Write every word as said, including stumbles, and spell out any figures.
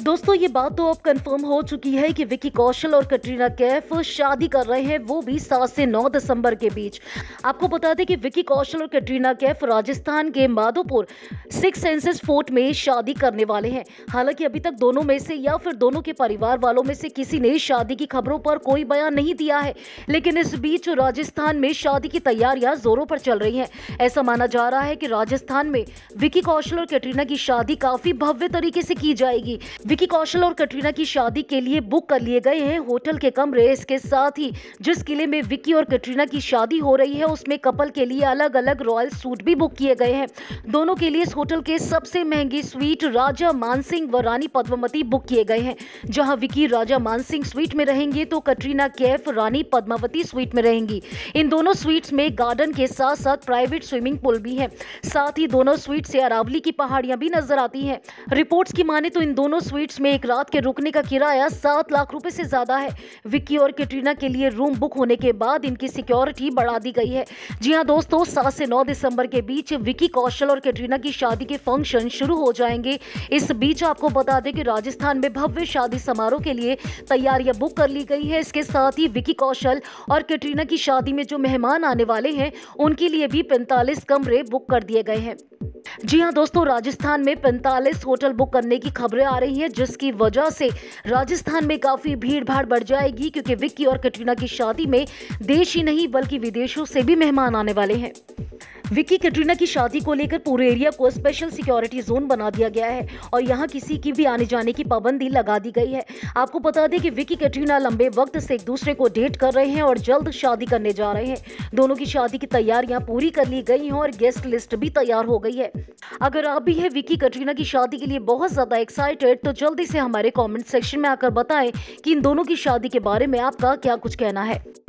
दोस्तों ये बात तो अब कंफर्म हो चुकी है कि विक्की कौशल और कैटरीना कैफ शादी कर रहे हैं, वो भी सात से नौ दिसंबर के बीच। आपको बता दें कि विक्की कौशल और कैटरीना कैफ राजस्थान के माधोपुर सिक्स सेंसेस फोर्ट में शादी करने वाले हैं। हालांकि अभी तक दोनों में से या फिर दोनों के परिवार वालों में से किसी ने शादी की खबरों पर कोई बयान नहीं दिया है, लेकिन इस बीच राजस्थान में शादी की तैयारियां जोरों पर चल रही हैं। ऐसा माना जा रहा है कि राजस्थान में विक्की कौशल और कैटरीना की शादी काफी भव्य तरीके से की जाएगी। विक्की कौशल और कैटरीना की शादी के लिए बुक कर लिए गए हैं होटल के कमरे। इसके साथ ही जिस किले में विक्की और कैटरीना की शादी हो रही है उसमें कपल के लिए अलग अलग रॉयल सूट भी बुक किए गए हैं। दोनों के लिए इस होटल के सबसे महंगी स्वीट राजा मानसिंह व रानी पद्मावती बुक किए गए हैं। जहां विक्की राजा मानसिंह स्वीट में रहेंगे तो कैटरीना कैफ रानी पद्मावती स्वीट में रहेंगी। इन दोनों स्वीट्स में गार्डन के साथ साथ प्राइवेट स्विमिंग पूल भी है। साथ ही दोनों स्वीट से अरावली की पहाड़ियां भी नजर आती हैं। रिपोर्ट्स की माने तो इन दोनों स्वीट्स में एक रात के रुकने का किराया सात लाख रुपए से ज्यादा है। विक्की और कैटरीना के लिए रूम बुक होने के बाद इनकी सिक्योरिटी बढ़ा दी गई है। जी हां दोस्तों, सात से नौ दिसंबर के बीच विक्की कौशल और कैटरीना की शादी के फंक्शन शुरू हो जाएंगे। इस बीच आपको बता दें कि राजस्थान में भव्य शादी समारोह के लिए तैयारियां बुक कर ली गई है। इसके साथ ही विक्की कौशल और कैटरीना की शादी में जो मेहमान आने वाले हैं उनके लिए भी पैंतालीस कमरे बुक कर दिए गए हैं। जी हां दोस्तों, राजस्थान में पैंतालीस होटल बुक करने की खबरें आ रही हैं, जिसकी वजह से राजस्थान में काफी भीड़ भाड़ बढ़ जाएगी, क्योंकि विक्की और कैटरीना की शादी में देश ही नहीं बल्कि विदेशों से भी मेहमान आने वाले हैं। विक्की कैटरीना की शादी को लेकर पूरे एरिया को स्पेशल सिक्योरिटी जोन बना दिया गया है और यहाँ किसी की भी आने जाने की पाबंदी लगा दी गई है। आपको बता दें कि विक्की कैटरीना लंबे वक्त से एक दूसरे को डेट कर रहे हैं और जल्द शादी करने जा रहे हैं। दोनों की शादी की तैयारियां पूरी कर ली गई हैं और गेस्ट लिस्ट भी तैयार हो गई है। अगर आप भी है विक्की कैटरीना की शादी के लिए बहुत ज्यादा एक्साइटेड, तो जल्दी से हमारे कॉमेंट सेक्शन में आकर बताएं कि इन दोनों की शादी के बारे में आपका क्या कुछ कहना है।